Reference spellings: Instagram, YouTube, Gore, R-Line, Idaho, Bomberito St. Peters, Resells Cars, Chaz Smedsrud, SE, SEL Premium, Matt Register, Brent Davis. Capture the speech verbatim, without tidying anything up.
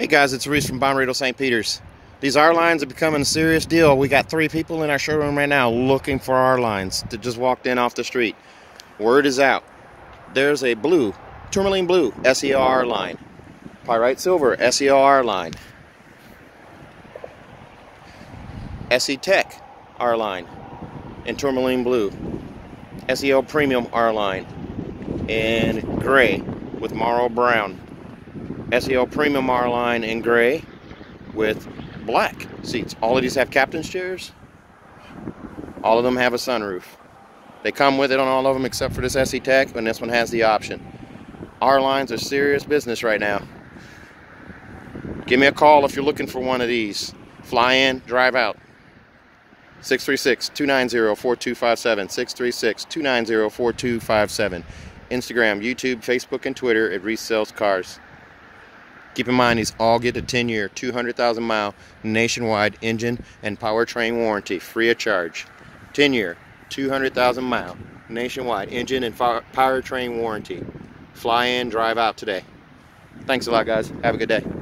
Hey guys, it's Reese from Bomberito Saint Peters. These R lines are becoming a serious deal. We got three people in our showroom right now looking for R lines that just walked in off the street. Word is out. There's a blue, tourmaline blue S E L R line, pyrite silver S E L R line, S E Tech R line in tourmaline blue, S E L Premium R line in gray with marl brown, S E L Premium R line in gray with black seats. All of these have captain's chairs. All of them have a sunroof. They come with it on all of them except for this S E Tech, and this one has the option. R lines are serious business right now. Give me a call if you're looking for one of these. Fly in, drive out. six three six, two nine zero, four two five seven, six three six, two nine zero, four two five seven. Instagram, YouTube, Facebook, and Twitter at Resells Cars. Keep in mind, these all get a ten-year, two hundred thousand mile nationwide engine and powertrain warranty, free of charge. ten-year, two hundred thousand mile nationwide engine and powertrain warranty. Fly in, drive out today. Thanks a lot, guys. Have a good day.